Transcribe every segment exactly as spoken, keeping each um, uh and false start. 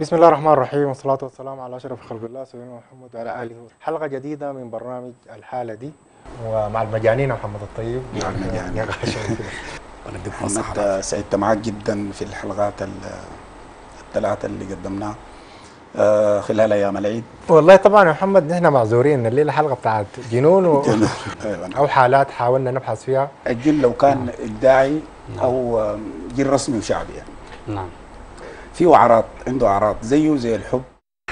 بسم الله الرحمن الرحيم، والصلاة والسلام على أشرف خلق الله سيدنا محمد وعلى آله. حلقة جديدة من برنامج الحالة دي ومع المجانين محمد الطيب. مع المجانين محمد، سعدت معك جدا في الحلقات الثلاثة اللي قدمناها خلال أيام العيد. والله طبعا يا محمد نحن معذورين، الليلة حلقة بتاعت جنون و... أو حالات حاولنا نبحث فيها. الجن لو كان إبداعي أو جن رسمي وشعبي يعني. نعم. فيه اعراض، عنده اعراض زيه زي الحب.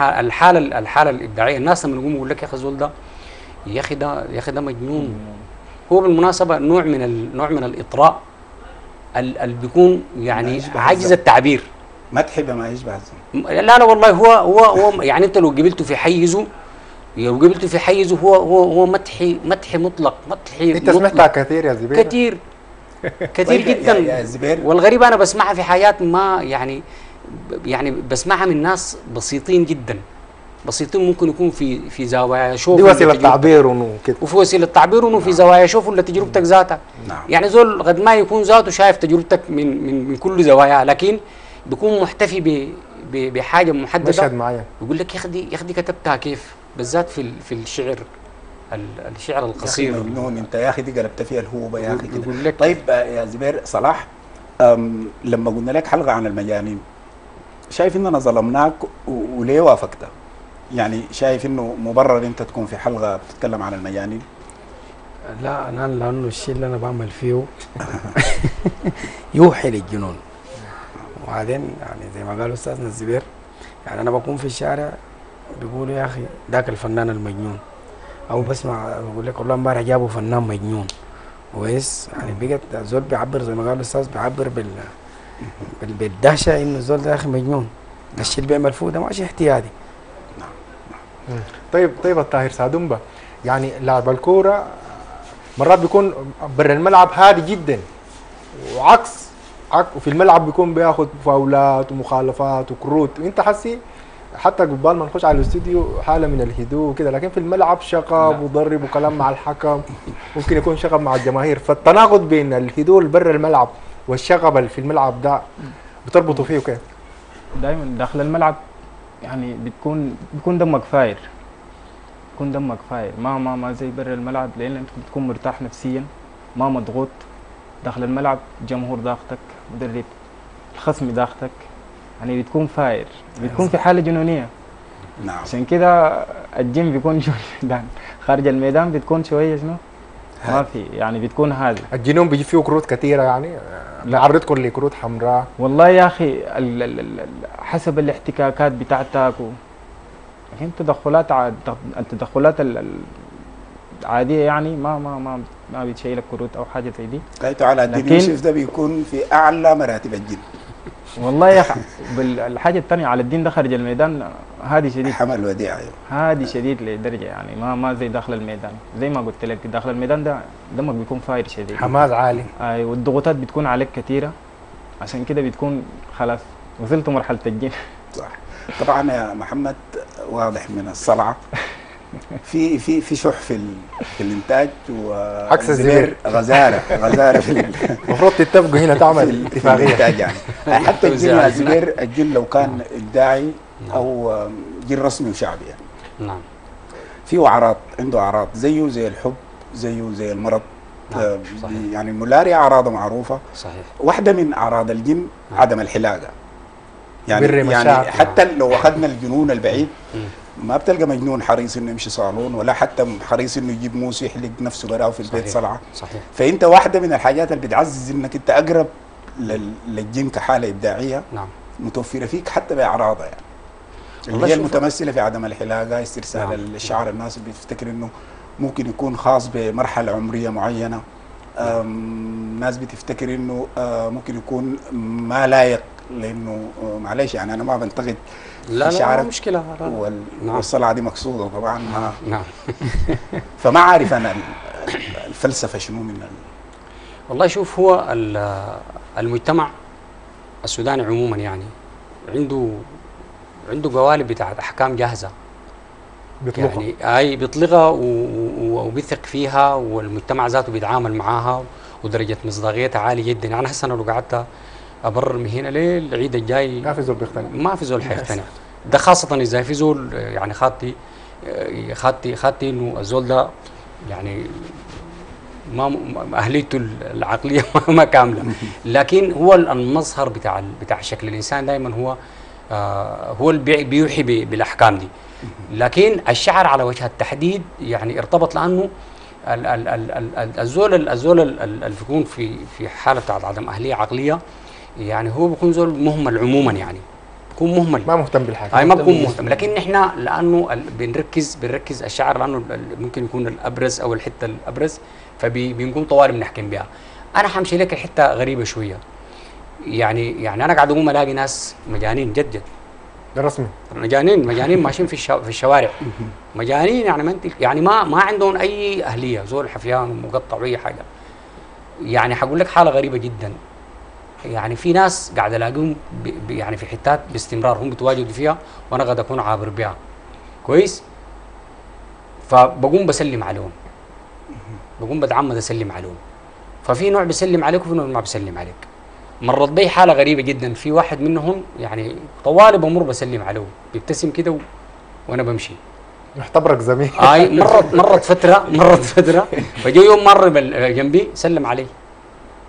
الحاله الحاله الابداعيه، الناس لما يقوموا يقول لك يا اخي الزول ده يا اخي ده يا اخي ده مجنون. هو بالمناسبه نوع من النوع من الاطراء اللي بيكون يعني عاجز التعبير. ما تحب ما يشبه الزلمه. لا لا والله هو هو هو يعني انت لو قبلته في حيزه لو قبلته في حيزه هو هو هو مدحي مدحي مطلق مدحي. انت سمعتها كثير يا زبير. كثير كثير جدا يا زبير. والغريب انا بسمعها في حياتي، ما يعني يعني بسمعها من ناس بسيطين جدا، بسيطين ممكن يكون في في زوايا شوف دي وسيله تعبير وكده، وفي وسيله تعبير وفي نعم. زوايا شوف ولا تجربتك ذاتها. نعم. يعني زول قد ما يكون ذاته شايف تجربتك من من من كل زواياها، لكن بيكون محتفي ب بحاجه محدده، مشهد معين يقول لك يا اخي دي يا اخي دي كتبتها كيف، بالذات في في الشعر الشعر القصير. يا اخي مجنون انت، يا اخي دي قلبت فيها الهوبه يا اخي كده. طيب يا زبير صلاح، لما قلنا لك حلقه عن المجانين، شايف اننا ظلمناك وليه وافقتها؟ يعني شايف انه مبرر انت تكون في حلقه بتتكلم عن المجانين؟ لا انا لانه الشيء اللي انا بعمل فيه يوحي للجنون. وبعدين يعني زي ما قال استاذنا الزبير، يعني انا بكون في الشارع بيقولوا يا اخي ذاك الفنان المجنون، او بسمع بقول لك والله امبارح جابوا فنان مجنون. كويس، يعني بقت الزول بيعبر زي ما قال الاستاذ، بيعبر بال بالدهشه انه الزول ده يا اخي مجنون. الشيء اللي بيعمل فوق ده ماشي احتيادي. نعم نعم. طيب طيب الطاهر سادومبا، يعني لاعب الكوره مرات بيكون برا الملعب هادي جدا، وعكس عكس وفي الملعب بيكون بياخد فاولات ومخالفات وكروت، وانت حسي حتى قبال ما نخش على الاستوديو حاله من الهدوء وكده، لكن في الملعب شغب وضرب وكلام مع الحكم، ممكن يكون شغب مع الجماهير، فالتناقض بين الهدوء اللي برا الملعب والشغب اللي في الملعب ده بتربطوا فيه وكيف؟ دايما داخل الملعب يعني بتكون بيكون دمك فاير، بيكون دمك فاير ما ما ما زي برا الملعب، لان انت بتكون مرتاح نفسيا ما مضغوط. داخل الملعب جمهور ضاغطك، مدرب، الخصم ضاغطك، يعني بتكون فاير، بتكون في حاله جنونيه. نعم. عشان كده الجيم بيكون جنون، خارج الميدان بتكون شويه شنو؟ ما في، يعني بتكون هادي. الجنون بيجي فيه كروت كثيره يعني؟ بيعرضكم لكروت حمراء؟ والله يا اخي ال ال ال حسب الاحتكاكات بتاعتك و... لكن تدخلات عاد... التدخلات العاديه يعني ما ما ما ما بتشيلك كروت او حاجه زي دي. قيتوا على الدين لكن... يوسف ده بيكون في اعلى مراتب الجن. والله يا اخي الحاجه الثانيه على الدين ده خارج الميدان هادي شديد، حمل وديعه هادي شديد لدرجه يعني ما ما زي داخل الميدان، زي ما قلت لك داخل الميدان ده دمك بيكون فاير شديد، حماس عالي. اي والضغوطات بتكون عليك كثيره، عشان كده بتكون خلاص وصلت مرحله الجن. صح. طبعا يا محمد واضح من الصلعه في في في شح في في الانتاج وعكس الزبير غزاره غزاره في المفروض تتفقوا هنا تعمل اتفاقيه يعني. حتى الجن الزبير، الجن لو كان ابداعي او جن رسمي وشعبي يعني. نعم. فيه اعراض، عنده اعراض زيه زي الحب، زيه زي المرض. نعم. يعني الملاريا اعراضه معروفه. صحيح. واحده من اعراض الجن عدم الحلاقه يعني يعني حتى لو اخذنا الجنون البعيد ما بتلقى مجنون حريص انه يمشي صالون، ولا حتى حريص انه يجيب موس يحلق نفسه براه في البيت صلعه. صحيح. فانت واحده من الحاجات اللي بتعزز انك انت اقرب للجن كحاله ابداعيه. نعم. متوفره فيك حتى باعراضها يعني، اللي هي المتمثله في عدم الحلاقه، استرسال. نعم. الشعر، الناس اللي بتفتكر انه ممكن يكون خاص بمرحله عمريه معينه، ناس بتفتكر انه ممكن يكون ما لايق، لانه معلش يعني انا ما بنتقد لا لا مشكلة وال... نعم. والصلعة دي مقصودة طبعا. نعم. فما عارف أنا الفلسفة شنو من ال... والله شوف، هو المجتمع السوداني عموما يعني عنده عنده قوالب بتاعت أحكام جاهزة بيطلقها، يعني أي بيطلقها و... و... وبيثق فيها، والمجتمع ذاته بيتعامل معاها، ودرجة مصداقيتها عالية جدا. يعني هسه أنا لو قعدت ابرر من هنا ليه العيد الجاي ما في زول بيقتنع، ما في زول حيقتنع ده، خاصه اذا في زول يعني خاطي خاطي خاطي انه الزول ده يعني ما اهليته العقليه ما كامله، لكن هو المظهر بتاع بتاع شكل الانسان دائما هو آه هو اللي بيوحي بالاحكام دي. لكن الشعر على وجه التحديد يعني ارتبط لانه الزول الزول اللي بيكون في في حاله بتاعت عدم اهليه عقليه يعني هو بيكون زول مهمل عموما، يعني بيكون مهمل ما مهتم بالحاجه، اي ما بيكون مهتم. لكن احنا لانه بنركز بنركز الشعر لانه ممكن يكون الابرز او الحته الابرز فبنقوم طوالي بنحكم بها. انا حمشي لك حته غريبه شويه، يعني يعني انا قاعد اقوم الاقي ناس مجانين جد جد رسمي، مجانين مجانين ماشيين في في الشوارع مجانين، يعني ما يعني ما ما عندهم اي اهليه، زول حفيان ومقطع واي حاجه. يعني حقول لك حاله غريبه جدا، يعني في ناس قاعد الاقيهم يعني في حتات باستمرار هم بيتواجدوا فيها وانا قاعد اكون عابر بها كويس، فبقوم بسلم عليهم، بقوم بتعمد اسلم عليهم، ففي نوع بيسلم عليك وفي نوع ما بيسلم عليك. مرت بي حاله غريبه جدا، في واحد منهم يعني طوالي بمر بسلم عليه بيبتسم كده و... وانا بمشي محتبرك زميل. اي مرت مرت فتره مرت فتره فجاء يوم مر جنبي سلم علي،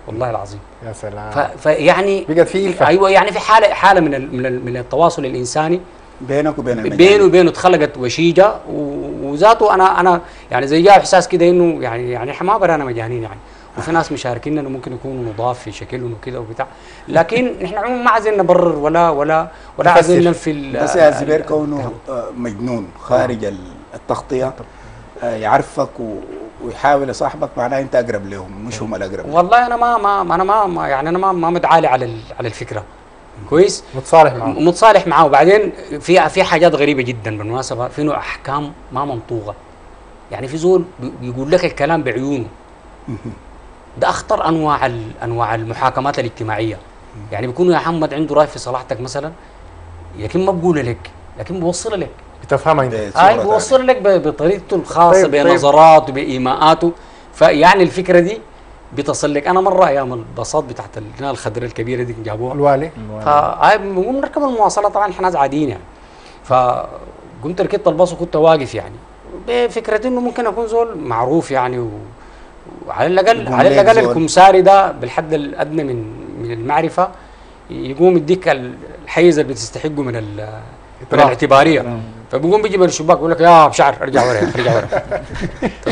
والله العظيم يا سلام. فيعني بقت في ايوه يعني في حاله حاله من ال... من ال... من التواصل الانساني بينك وبين بينه وبينه اتخلقت وشيجه وذاته. انا انا يعني زي جاء احساس كده انه يعني يعني احنا ما برانا مجانين يعني، وفي ناس مشاركيننا انه ممكن يكونوا نضاف في شكلهم وكده وبتاع، لكن نحن عموما ما عايزين نبرر ولا ولا ولا عايزين في بس يا الزبير كونه مجنون خارج أوه. التغطيه يعرفك ويحاول يصاحبك معناه انت اقرب لهم مش هم الاقرب لهم. والله انا ما ما انا ما يعني انا ما ما متعالي على على الفكره كويس، متصالح معه متصالح معاه. وبعدين في في حاجات غريبه جدا بالمناسبه، في نوع احكام ما منطوقه، يعني في زول بيقول لك الكلام بعيونه ده اخطر انواع انواع المحاكمات الاجتماعيه، يعني بيكونوا يا محمد عنده راي في صلاحتك مثلا، لكن ما بقول لك لكن بوصلها لك بتفهمها انت، اي بوصلها لك بطريقته الخاصه طيب بنظراته طيب. بايماءاته، فيعني الفكره دي بتصل لك. انا مره ايام الباصات بتاعت النار الخضراء الكبيره دي جابوها الوالي، فا بنركب المواصله طبعا احنا ناس عاديين يعني، فقمت ركبت الباص وكنت واقف يعني بفكره انه ممكن اكون زول معروف يعني و على الاقل على الاقل الكمساري ده بالحد الادنى من من المعرفه يقوم يديك الحيز اللي بتستحقه من من الاعتباريه، فبيقوم بيجي من الشباك يقول لك يا بشعر ارجع ورا ارجع ورا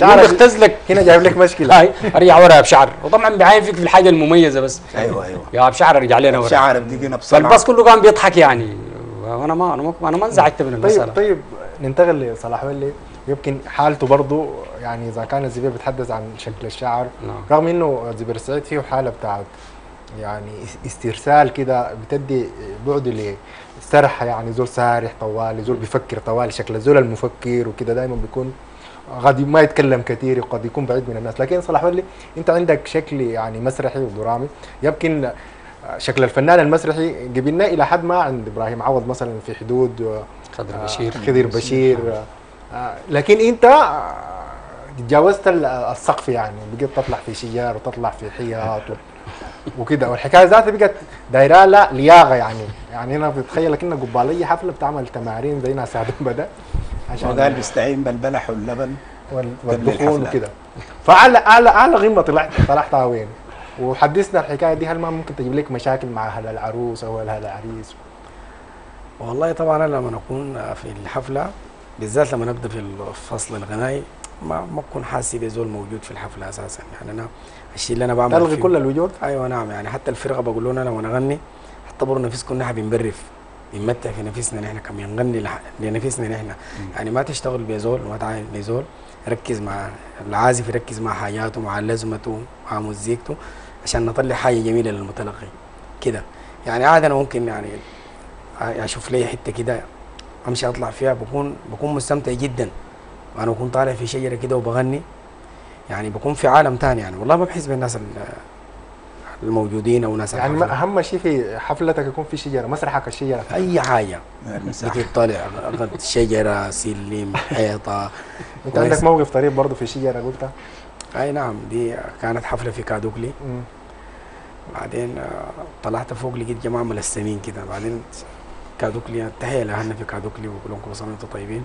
شعر بيختز لك هنا جايب لك مشكله، اي ارجع ورا يا بشعر، وطبعا بيعاين فيك في الحاجه المميزه بس ايوه ايوه يا بشعر ارجع لنا ورا بشعر بدقينا بصراحه، فالباص كله قام بيضحك يعني، وانا ما انا ما انا ما انزعجت من المساله. طيب طيب ننتقل لصلاح ولي، يمكن حالته برضه يعني اذا كان الزبير بيتحدث عن شكل الشعر no. رغم انه الزبير السعيد فيه حاله بتاعت يعني استرسال كده بتدي بعده لسرح، يعني زول سارح طوال، زول بيفكر طوال، شكل الزول المفكر وكده دائما بيكون غادي ما يتكلم كثير وقد يكون بعيد من الناس. لكن صلاح ولي انت عندك شكل يعني مسرحي ودرامي، يمكن شكل الفنان المسرحي قبلناه الى حد ما عند ابراهيم عوض مثلا في حدود خضر بشير خضر بشير لكن انت تجاوزت السقف، يعني بقيت تطلع في شجار وتطلع في حياط وكده، والحكايه ذاتها بقت دايره لا لياقه يعني. يعني انا بتخيل كنا قباليه حفله بتعمل تمارين زي ناس عدم بدا عشان قال بيستعين بالبلح واللبن والدخول وكده، فعلى على على غمه طلعت طلعتها وين؟ وحدثنا الحكايه دي، هل ما ممكن تجيب لك مشاكل مع اهل العروس او اهل العريس؟ والله طبعا انا لما اكون في الحفله بالذات لما نبدا في الفصل الغنائي ما ما بكون حاسس بزول موجود في الحفله اساسا، يعني انا الشيء اللي انا بعمله تلغي كل الوجود. ايوه نعم، يعني حتى الفرقه بقول لهم انا وانا اغني اعتبروا نفسكم نحن بنبرف بنمتع في نفسنا نحن كم بنغني لنفسنا نحن، يعني ما تشتغل بزول وما تعاين بزول، ركز مع العازف يركز مع حياته مع لزمته مع مزيكته عشان نطلع حاجه جميله للمتلقي كده. يعني عاده انا ممكن يعني اشوف لي حته كده امشي اطلع فيها بكون بكون مستمتع جدا، وانا بكون طالع في شجره كده وبغني، يعني بكون في عالم ثاني يعني، والله ما بحس بالناس الموجودين او ناس يعني الحفلة. اهم شيء في حفلتك يكون في شجره، مسرحك الشجره اي حاجه تجي تطالع شجره سلم حيطه. انت عندك موقف طريف برضه في شجره قلتها؟ اي نعم، دي كانت حفله في كادوكلي بعدين طلعت فوق لقيت جماعه ملسمين كده، بعدين كادوكلي تحيه لاهلنا في كادوكلي وكلكم لكم وصلتوا طيبين.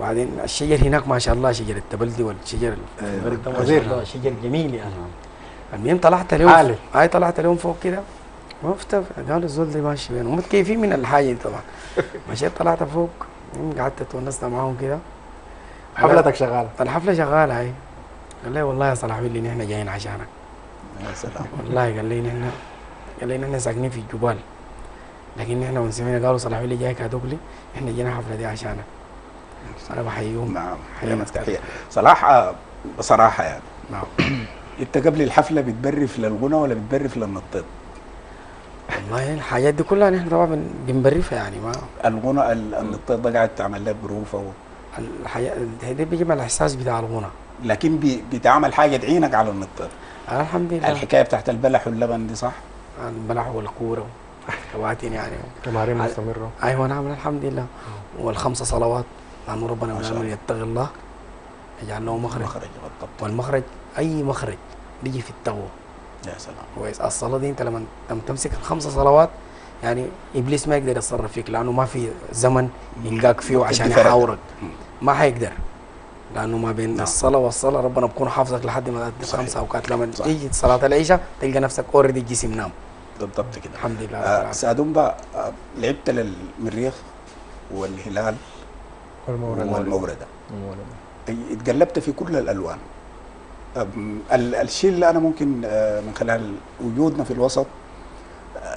بعدين الشجر هناك ما شاء الله شجر التبلدي والشجر الغريب ده ما شاء الله شجر جميل يعني. المهم طلعت اليوم عالي هاي طلعت اليوم فوق كده وقفت قالوا الزول ده ماشي وين، هم متكيفين من الحاجه طبعا. مشيت طلعت فوق قعدت اتونسنا معاهم كده. حفلتك شغاله؟ الحفله شغاله هاي. قال لي والله يا صلاح ولي نحن جايين عشانك. يا سلام والله. قال لي نحن قال لي نحن ساكنين في الجبال، لكن نحن من سمعنا قالوا صلاح ولي جاي كادوكلي نحن جينا الحفله دي عشانك. انا بحييهم. نعم حييهم تحيه. صلاح بصراحه يعني نعم. انت قبل الحفله بتبرف للغنى ولا بتبرف للنطيط؟ والله الحاجات دي كلها نحن طبعا بنبرفها يعني. ما الغنى النطيط ده قاعد تعمل لها بروفه و... الحاجات دي بيجي مع الاحساس بتاع الغنى، لكن بي... بتعمل حاجه تعينك على النطيط. الحمد لله. الحكايه بتاعت البلح واللبن دي صح؟ البلح والكوره خواتين يعني تمارين مستمره. ايوه نعم الحمد لله. والخمسه صلوات لأن ربنا من يتقي الله يجعل له مخرج. والمخرج أي مخرج بيجي في التقوى. يا سلام كويس. الصلاة دي أنت لما تمسك الخمسة صلوات يعني إبليس ما يقدر يتصرف فيك، لأنه ما في زمن يلقاك فيه عشان يحاورك، ما حيقدر، لأنه ما بين نعم. الصلاة والصلاة ربنا بكون حافظك لحد ما تأدي الخمسة أوقات. لما تيجي صلاة العشاء تلقى نفسك أوريدي الجسم نام بالضبط كده. الحمد لله. آه سادومبا آه لعبت للمريخ والهلال والمورده والمورده اتقلبت في كل الالوان. الشيء اللي انا ممكن من خلال وجودنا في الوسط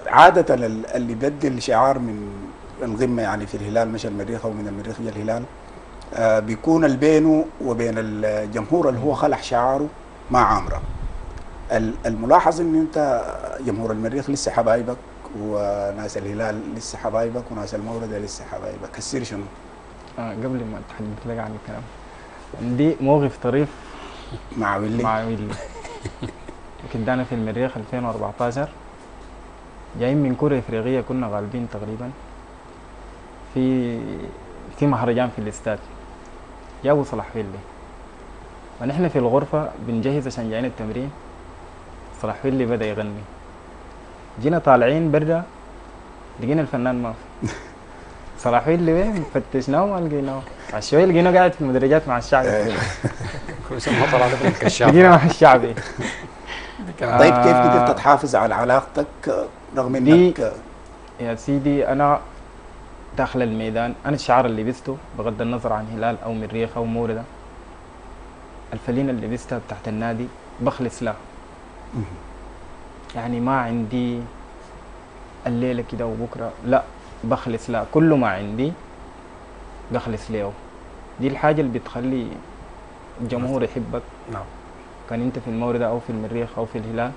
عاده اللي بدل شعار من القمه يعني في الهلال مش المريخ او من المريخ الى الهلال بيكون بينه وبين الجمهور اللي هو خلع شعاره مع عامره. الملاحظ ان انت جمهور المريخ لسه حبايبك وناس الهلال لسه حبايبك وناس المورده لسه حبايبك، السر شنو؟ آه قبل ما اتحدث لك عن الكلام عندي موقف طريف مع ويلي مع ويلي كنت انا في المريخ ألفين وأربعة عشر جايين من كره افريقيه، كنا غالبين تقريبا في في مهرجان في الاستاد. جابوا صلاح ولي ونحن في الغرفه بنجهز عشان جايين التمرين. صلاح ولي بدا يغني، جينا طالعين برا لقينا الفنان ما في. صلاح ولي وين؟ فتشناه ما لقيناه. بعد شويه لقيناه قاعد في المدرجات مع الشعبي. كل سنه ما طلع لك الشعبي. لقيناه مع الشعبي. طيب كيف قدرت تحافظ على علاقتك رغم انك يا سيدي انا داخل الميدان، انا الشعار اللي لبسته بغض النظر عن هلال او مريخ او مورده، الفلينه اللي لبستها بتاعت النادي بخلص لها. يعني ما عندي الليله كده وبكره، لا بخلص لا، كل ما عندي بخلص له. دي الحاجه اللي بتخلي الجمهور يحبك. نعم كان انت في المورده او في المريخ او في الهلال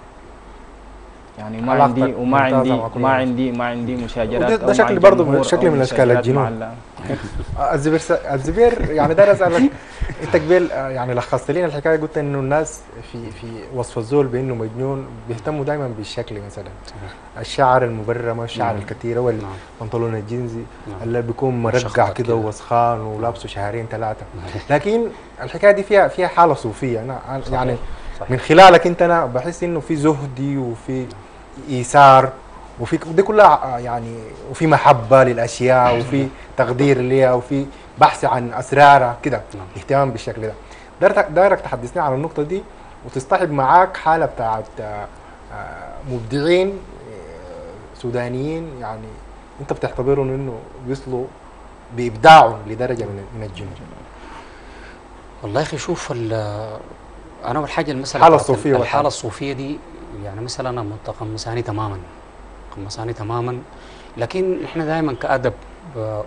يعني ما عندي وما عندي ما عندي ما عندي مشاجرات. ده شكل برضه شكل من اشكال الجنون. الزبير الزبير يعني ده اسالك انت قبل يعني لخصت لنا الحكايه، قلت انه الناس في في وصف الزول بانه مجنون بيهتموا دائما بالشكل، مثلا الشعر المبرمه، الشعر الكثيره، والبنطلون الجينزي اللي بيكون مرقع كده ووسخان ولابسه شهرين ثلاثه، لكن الحكايه دي فيها فيها حاله صوفيه. انا يعني من خلالك انت انا بحس انه في زهدي وفي ايثار وفي دي كلها يعني، وفي محبه للاشياء وفي تقدير ليها وفي بحث عن اسرارها كده، اهتمام بالشكل ده. دايرك دايرك تحدثني عن النقطه دي وتصطحب معاك حاله بتاعت مبدعين سودانيين يعني انت بتعتبرهم انه بيصلوا بابداعهم لدرجه من الجنون. والله يا اخي شوف انا اول حاجه المساله الحاله الصوفيه الحاله الصوفيه دي يعني مثلا انا متقمصاني تماما قمصاني تماما، لكن احنا دائما كادب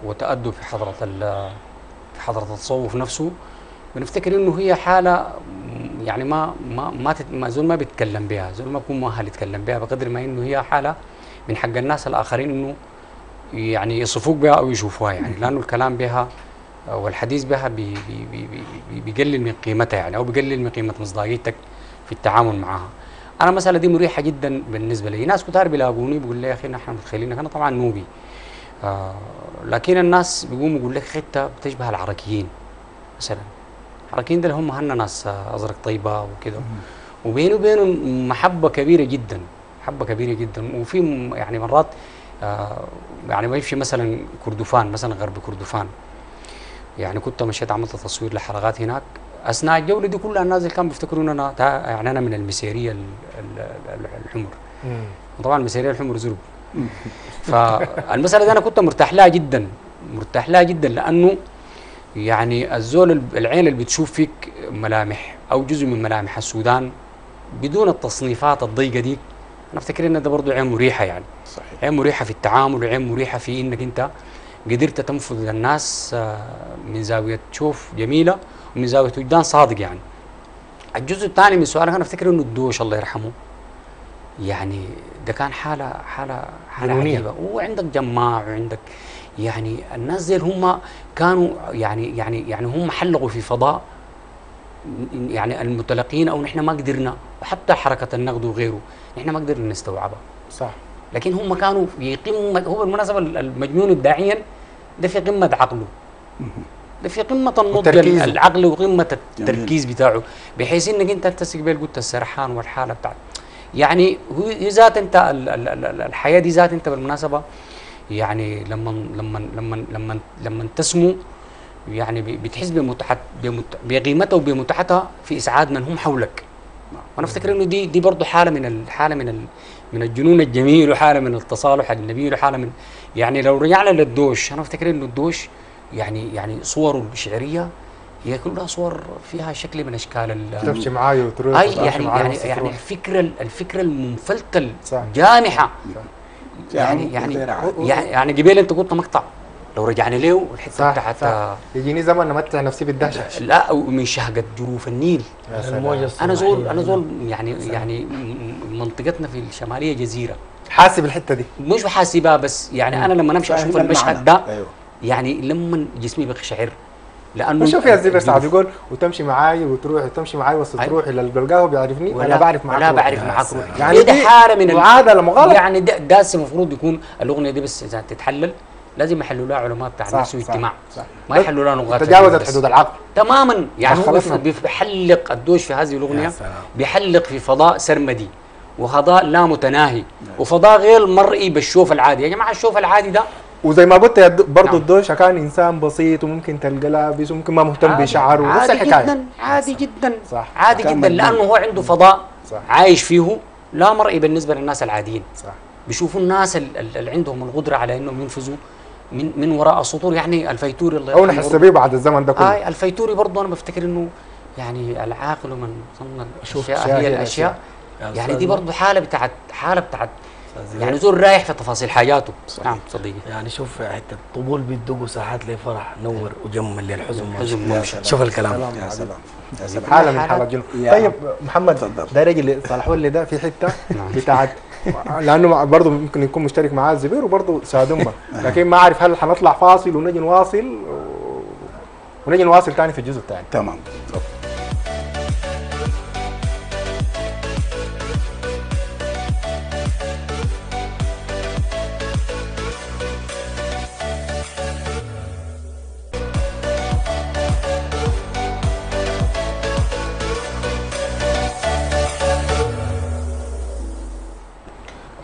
وتادب في حضره في حضره التصوف نفسه بنفتكر انه هي حاله يعني ما ما ما, ما زول ما بيتكلم بها، زول ما بيكون مؤهل يتكلم بها، بقدر ما انه هي حاله من حق الناس الاخرين انه يعني يصفوك بها او يشوفوها يعني، لانه الكلام بها والحديث بها بي بي بي بي بيقلل من قيمتها يعني، او بيقلل من قيمه مصداقيتك في التعامل معها. انا المساله دي مريحه جدا بالنسبه لي، ناس كتار بيلاقوني بيقول لي يا اخي نحن متخيلينك، انا طبعا نوبي آه لكن الناس بيقوموا يقول لك حته بتشبه العراقيين مثلا. العراقيين ده اللي هم هن ناس ازرق طيبه وكذا، وبيني وبينهم محبه كبيره جدا حبه كبيره جدا. وفي يعني مرات آه يعني ما يمشي مثلا كردفان، مثلا غرب كردفان، يعني كنت مشيت عملت تصوير لحلقات هناك. اثناء الجوله دي كلها الناس كانوا بيفتكروا ان انا يعني انا من المسيريه الحمر. طبعا المسيريه الحمر زرب. فالمساله دي انا كنت مرتاح لها جدا، مرتاح لها جدا، لانه يعني الزول العين اللي بتشوف فيك ملامح او جزء من ملامح السودان بدون التصنيفات الضيقه دي، انا افتكر ان ده برضه عين مريحه، يعني صحيح، عين مريحه في التعامل، وعين مريحه في انك انت قدرت تنفذ للناس من زاويه تشوف جميله ومن زاويه وجدان صادق. يعني الجزء الثاني من سؤالك انا افتكر انه الدوش الله يرحمه، يعني ده كان حاله حاله حاله عجيبه، وعندك جماع وعندك يعني الناس ديل هم كانوا يعني يعني يعني هم حلقوا في فضاء يعني المتلقين او نحن ما قدرنا، وحتى حركه النقد وغيره نحن ما قدرنا نستوعبها. صح. لكن هم كانوا في قمه، هو بالمناسبه المجنون ابداعيا ده في قمه عقله، ده في قمه النضج العقل وقمه التركيز بتاعه، بحيث انك انت تستقبل قلت السرحان والحاله بتاعت يعني هو ذات انت الحياه دي ذات انت بالمناسبه يعني لما لما لما لما لما تسمو يعني بتحس بمتعه بقيمتها وبمتعتها في اسعاد من هم حولك. وانا افتكر انه دي دي برضه حاله من الحاله من ال من الجنون الجميل، وحاله من التصالح النبيل، وحاله من يعني لو رجعنا للدوش انا افتكر انه الدوش يعني يعني صوره الشعريه هي كلها صور فيها شكل من اشكال تمشي معاي وتروح اي يعني يعني, يعني الفكره الفكره المنفلته الجامحه يعني يعني يعني قبيل انت قلت مقطع لو رجعنا له الحته بتاعت يجيني زمن انا متع نفسي بالدهشه لا من شهقه جروف النيل. انا زول انا زول يعني يعني منطقتنا في الشماليه جزيره، حاسب الحته دي مش حاسبها، بس يعني انا لما امشي اشوف المشهد ده يعني لما جسمي بيقشعر، لانه شوف يا زبير سعيد يقول وتمشي معاي وتروح وتمشي معاي وسط تروح الى القهوه بيعرفني انا بعرف معاك لا بعرف معاك يعني دي حاله من المعادله مغالطه يعني ده المفروض يكون الاغنيه دي بس اذا تتحلل لازم يحلوا لها علماء بتاع نفس واجتماع، ما يحلوا لها لغات تجاوزت حدود العقل تماما. يعني هو بيحلق الدوش في هذه الاغنيه، بيحلق في فضاء سرمدي وفضاء لا متناهي وفضاء غير مرئي بالشوف العادي. يا جماعه الشوف العادي ده وزي ما قلت برضه نعم. الدوش كان انسان بسيط وممكن تلقى لابس وممكن ما مهتم بشعره ونفس الحكايه عادي جدا عادي جدا صح. عادي جدا لانه هو عنده فضاء صح. عايش فيه لا مرئي بالنسبه للناس العاديين صح. بيشوفوا الناس اللي عندهم القدره على انهم ينفذوا من من وراء السطور. يعني الفيتوري الله يرحمه او نحس بيه بعد الزمن ده كله. آه الفيتوري برضه انا بفتكر انه يعني العاقل من صنع الاشياء هي الاشياء يعني, يعني دي برضه حاله بتاعت حاله بتاعت يعني زول رايح في تفاصيل حياته. نعم صديقي. يعني شوف حتى الطبول بيدقوا ساعات لفرح نور وجمل للحزن حزن. شوف الكلام يا سلام يا سلام حاله من حالات الجنون. طيب محمد ده راجل صلاح ولي ده في حته بتاعت لانه برضه ممكن يكون مشترك معاه الزبير وبرضه سادومبا، لكن ما اعرف هل هنطلع فاصل ونجي نواصل ونجي نواصل ثاني في الجزء الثاني. تمام.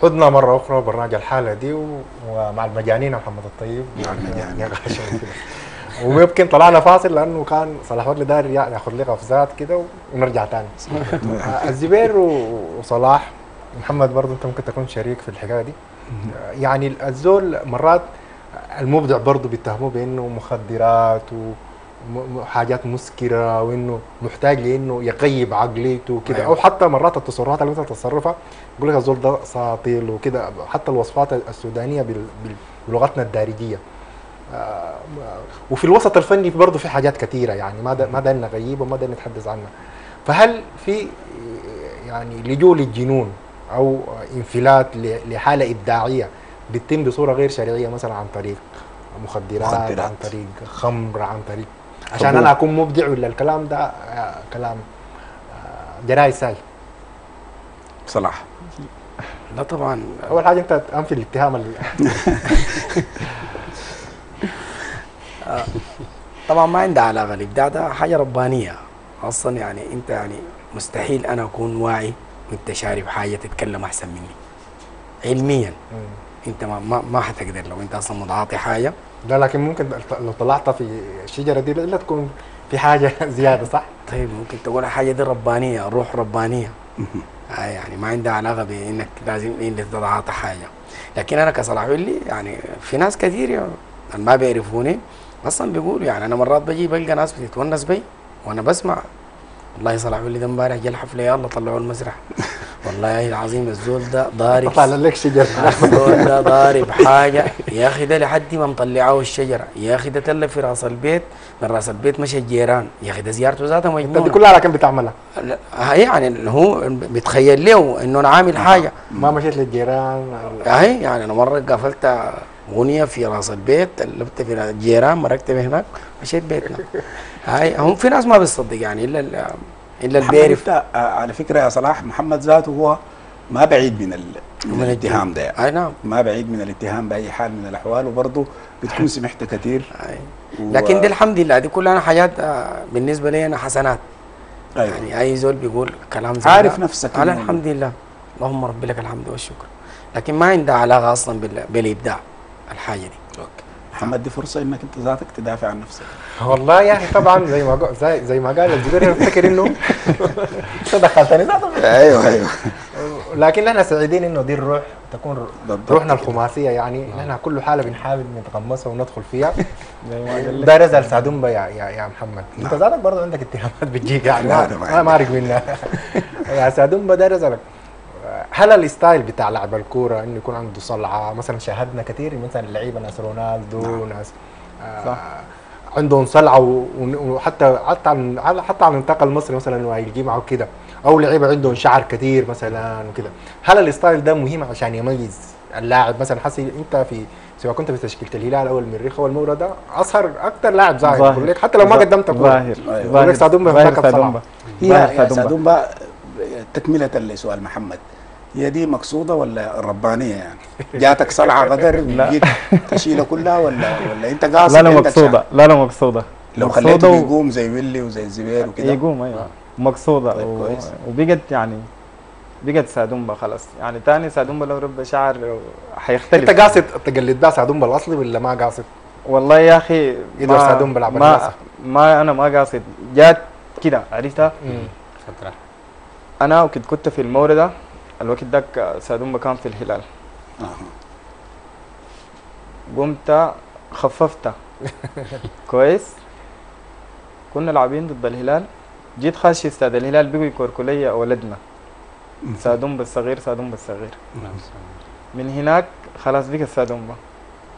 عدنا مرة أخرى برنامج الحالة دي ومع المجانين محمد الطيب مع المجانين ويمكن طلعنا فاصل لأنه كان صلاح ولي داري ياخذ لي قفزات كده ونرجع تاني. الزبير وصلاح محمد برضه أنت ممكن تكون شريك في الحكاية دي. يعني الزول مرات المبدع برضه بيتهموه بأنه مخدرات وحاجات مسكرة وأنه محتاج لأنه يقيب عقليته كده أو حتى مرات التصرفات اللي أنت تتصرفها يقول لك الزول ده ساطيل وكده، حتى الوصفات السودانيه بلغتنا الدارجيه. وفي الوسط الفني برضه في حاجات كثيره يعني ما ما دام نغيبها وما دام نتحدث عنها. فهل في يعني لجوء للجنون او انفلات لحاله ابداعيه بتتم بصوره غير شرعيه مثلا عن طريق مخدرات, مخدرات. عن طريق خمر عن طريق عشان طبعا. انا اكون مبدع ولا الكلام ده كلام جراي ساي صلاح؟ لا طبعا اول حاجه انت انفي الاتهام اللي طبعا ما عندها علاقه. الابداع ده حاجه ربانيه اصلا. يعني انت يعني مستحيل انا اكون واعي وانت شارب حاجه تتكلم احسن مني. علميا مم. انت ما ما حتقدر لو انت اصلا متعاطي حاجه. لا لكن ممكن لو طلعتها في الشجره دي لا تكون في حاجه زياده صح؟ طيب ممكن تقول حاجه دي ربانيه، روح ربانيه يعني ما عندها علاقه بانك لازم انك تتعاطى حاجه. لكن انا كصلاح ولي يعني في ناس كثير يعني ما بيعرفوني اصلا بيقولوا يعني انا مرات بجي بلقى ناس بتتونس بي وانا بسمع والله صلاح ولي ده امبارح جا الحفله يلا طلعوا المسرح والله العظيم الزول ده ضارب طلع لك شجر الزول ده ضارب حاجه يا اخي ده لحد ما مطلعوه الشجره يا اخي ده تلف في راس البيت من راس البيت مشى الجيران يا اخي ده زيارته ذاتها مجنونه. دي كلها على كم بتعملها؟ يعني هو بتخيل له انه انا عامل حاجه ما مشيت للجيران اهي. يعني انا مره قفلت اغنيه في راس البيت قلبت في الجيران مركت هناك مشيت بيتنا. هاي هم في ناس ما بتصدق يعني الا الا اللي بيعرف. على فكره يا صلاح محمد ذاته هو ما بعيد من, ال... من الاتهام ده يعني. اي نعم ما بعيد من الاتهام باي حال من الاحوال وبرضه بتكون سمحته كثير و... لكن دي الحمد لله دي كلها حاجات بالنسبه لي انا حسنات. أيوة. يعني اي زول بيقول كلام زي عارف نفسك على الحمد لله اللهم رب لك الحمد والشكر لكن ما عندها علاقه اصلا بال... بالابداع الحاجه دي. اوكي محمد دي فرصه انك انت ذاتك تدافع عن نفسك. والله يعني طبعا زي ما زي, زي ما قال الزبير انا بفتكر انه انت دخلتني ذاتك. ايوه ايوه لكن احنا سعيدين انه دي الروح تكون روحنا الخماسيه يعني احنا كل حاله بنحاول نتغمسها وندخل فيها. ده رزق سعدومبا يا يا محمد انت ذاتك برضه عندك اتهامات بتجيك يعني انا ما عارف منها يا سعدومبا ده رزقك. هل الستايل بتاع لعب الكوره انه يكون عنده صلعه مثلا شاهدنا كثير مثلا لعيبه ناس رونالدو نعم. ناس آه عندهم صلعه وحتى حتى عن حتى على النطاق المصري مثلا وهيجي معه كده او لعيبه عندهم شعر كثير مثلا وكده. هل الستايل ده مهم عشان يميز اللاعب مثلا حسي انت في سواء كنت في تشكيله الهلال او المريخ او المورا ده اصهر اكثر لاعب ظاهر بقول لك حتى لو ما قدمت كوره ظاهر ظاهر سعدومبا هي سعدومبا تكمله لسؤال محمد هي دي مقصوده ولا ربانيه يعني؟ جاتك صلعه غدر جيت تشيلها كلها ولا ولا انت قاصد؟ لا لا مقصوده لا لا مقصوده لو خليته يقوم زي ويلي وزي الزبير وكده يقوم ايوه مقصوده طيب و... وبقت يعني بقت سعدومبا خلاص يعني ثاني سعدومبا لو رب شعر حيختلف. انت قاصد تقلد بقى سعدومبا الاصلي ولا ما قاصد؟ والله يا اخي ما سعدومبا لعب ما, ما انا ما قاصد جات كده عرفتها؟ فتره انا وكنت كنت في المورده الوقت داك سعدومبا كان في الهلال قمت خففته كويس كنا لاعبين ضد الهلال جيت خاش استاد الهلال بيجي كركليه ولدنا سعدومبا الصغير سعدومبا الصغير من هناك خلاص بيجي سعدومبا